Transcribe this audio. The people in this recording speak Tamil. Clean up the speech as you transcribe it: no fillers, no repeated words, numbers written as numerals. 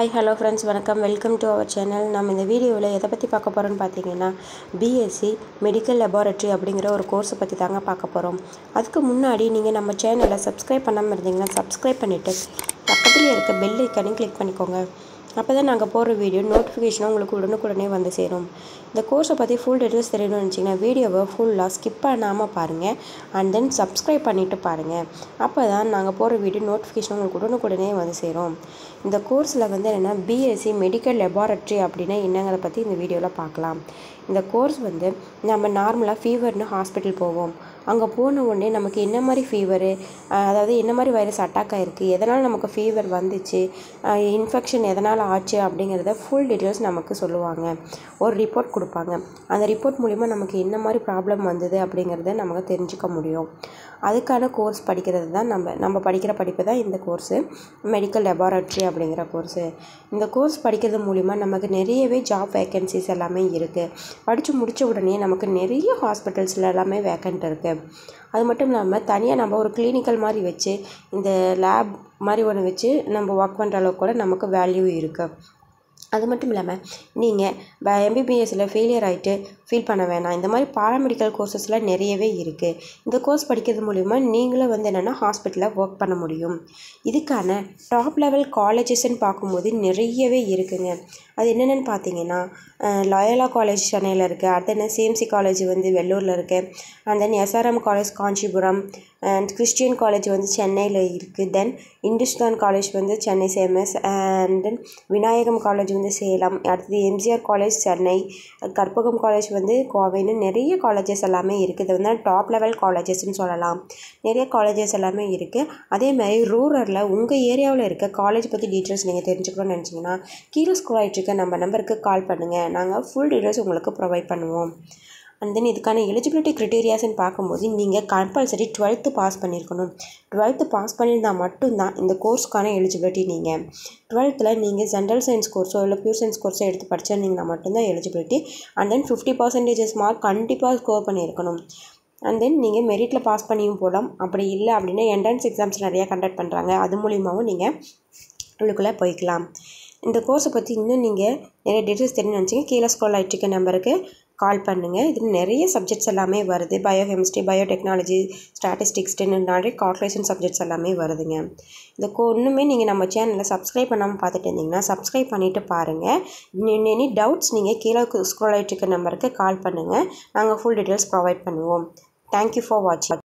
Hi, hello friends, welcome to our channel. நாம் இந்த வீடியோல எதை பத்தி பார்க்க போறோம்னு பாத்தீங்கன்னா B.Sc. Medical Laboratory அப்படிங்கற ஒரு கோர்ஸ் பத்தி தாங்க பார்க்க போறோம். அதுக்கு முன்னாடி நீங்க நம்ம சேனலை subscribe பண்ணாம இருந்தீங்கன்னா subscribe பண்ணிட்டு பக்கத்துல இருக்க bell icon-ஐ click பண்ணிக்கோங்க. அப்பதான் நாங்க போற வீடியோ notification உங்களுக்கு உடனுக்குடனே வந்து சேரும். இந்த கோர்ஸ் பத்தி full details தெரியும் நினைச்சீங்கன்னா வீடியோவை full-ஆ skip பண்ணாம பாருங்க and then subscribe பண்ணிட்டு பாருங்க. அப்பதான் நாங்க போற வீடியோ notification உங்களுக்கு உடனுக்குடனே வந்து சேரும். இந்த கோர்ஸ்ல வந்து என்னன்னா B.Sc. Medical Laboratory அப்படினா என்னங்கறத பத்தி இந்த வீடியோல பார்க்கலாம். இந்த கோர்ஸ் வந்து நம்ம நார்மலா ஃபீவர்னு ஹாஸ்பிடல் போவோம். அங்க போன உடனே நமக்கு என்ன மாதிரி ஃபீவர் அதாவது என்ன மாதிரி வைரஸ் அட்டாக் ஆயிருக்கு எதனால நமக்கு ஃபீவர் வந்துச்சு இன்ஃபெக்ஷன் எதனால ஆச்சு அப்படிங்கறத ஃபுல் டீடைல்ஸ் நமக்கு சொல்லுவாங்க ஒரு ரிப்போர்ட் கொடுப்பாங்க அந்த ரிப்போர்ட் மூலமா நமக்கு என்ன மாதிரி problem வந்தது அப்படிங்கறதை நாம தெரிஞ்சுக்க முடியும் அதுக்கான கோர்ஸ் படிக்கிறது தான் நம்ம படிக்கிற படிப்பு தான் இந்த கோர்ஸ் மெடிக்கல் லேபரட்டரி அப்படிங்கற கோர்ஸ் இந்த கோர்ஸ் படிக்கிறது மூலமா நமக்கு நிறையவே ஜாப் வேகன்சிஸ் எல்லாமே இருக்கு படிச்சு முடிச்ச உடனே நமக்கு நிறைய ஹாஸ்பிடல்ஸ்ல எல்லாமே வேகன்ட் இருக்கு அது மட்டும் இல்லாம தனியா நம்ம ஒரு கிளினிக்கல் மாதிரி வெச்சு இந்த லேப் மாதிரி ஒன்னு வெச்சு நம்ம வர்க் பண்ற அளவுக்கு கூட நமக்கு வேல்யூ இருக்கு அது மட்டும் இல்லாம நீங்க MBBS ல ஃபெயிலியர் ஆயிட்டு ஃபீல் பண்ண வேணாம் இந்த மாதிரி பாராமெடிக்கல் கோர்सेसல நிறையவே இருக்கு இந்த கோர்ஸ் படிக்கிறது மூலமா நீங்களே வந்து என்னன்னா ஹாஸ்பிடல்ல வர்க் பண்ண முடியும் இதுக்கான டாப் லெவல் காலேजेस ன்னு பாக்கும்போது நிறையவே இருக்குங்க அது என்னன்னு பாத்தீங்கன்னா லயோலா காலேஜ் சென்னையில இருக்கு அடுத்து CMC காலேஜ் வந்து வெள்ளூர்ல இருக்கு and then SRM college Kanchipuram and Christian College வந்து சென்னையில இருக்கு then Hindustan College வந்து Chennai famous and then Vinayagam College வந்து சேலம் அடுத்து MGR College Chennai Karpagam College வந்து கோவையில நிறைய colleges எல்லாமே இருக்கு இது வந்து டாப் லெவல் colleges ன்னு சொல்லலாம் நிறைய colleges எல்லாமே இருக்கு அதே மாதிரி ரூரல்ல உங்க ஏரியாவுல இருக்க college பத்தி details நீங்க தெரிஞ்சுக்கணும்னு நினைச்சீங்கன்னா கீழ ஸ்க்ரோல் ஆயிட்டிருக்க நம்ம நம்பருக்கு கால் பண்ணுங்க நாங்க full details உங்களுக்கு provide பண்ணுவோம் And then இதுக்கான eligibility criteria ன்னு பாக்கும்போது நீங்க compulsory 12th pass பண்ணிருக்கணும் 12th pass பண்ணிருந்தா மட்டும் தான் இந்த கோர்ஸ்க்கான eligibility நீங்க 12th ல நீங்க general science கோர்ஸோ இல்ல pure science கோர்ஸோ எடுத்து படிச்சா நீங்க மட்டும் தான் eligibility and then 50% mark கண்டிப்பா ஸ்கோர் பண்ணிருக்கணும் and then நீங்க meritல pass பண்ணியும் போலாம் அப்படி இல்ல அப்படினா entrance exams நிறைய கண்டக்ட் பண்றாங்க அது மூலமாவே நீங்க உள்ளுக்குள்ள போய்க்கலாம் இந்த கோர்ஸ் பத்தி இன்னும் நீங்க நிறைய details தெரிஞ்சு நினைச்சீங்க கீழ ஸ்க்ரோல் ஆயிட்டு இருக்க நம்பருக்கு கால் பண்ணுங்க இது நிறைய சப்ஜெக்ட்ஸ் எல்லாமே வருது பயோகெமிஸ்ட்ரி பயோடெக்னாலஜி ஸ்டாட்டிஸ்டிக்ஸ் டென்ட்ரி கால்குலேஷன் சப்ஜெக்ட்ஸ் எல்லாமே வருதுங்க இந்த ஒண்ணுமே நீங்க நம்ம சேனலை subscribe பண்ணாம பார்த்துட்டு இருந்தீங்கன்னா subscribe பண்ணிட்டு பாருங்க any doubts நீங்க கீழ ஸ்க்ரோல் ஆயிட்டு இருக்க நம்பருக்கு கால் பண்ணுங்க நாங்க full details provide பண்ணுவோம் thank you for watching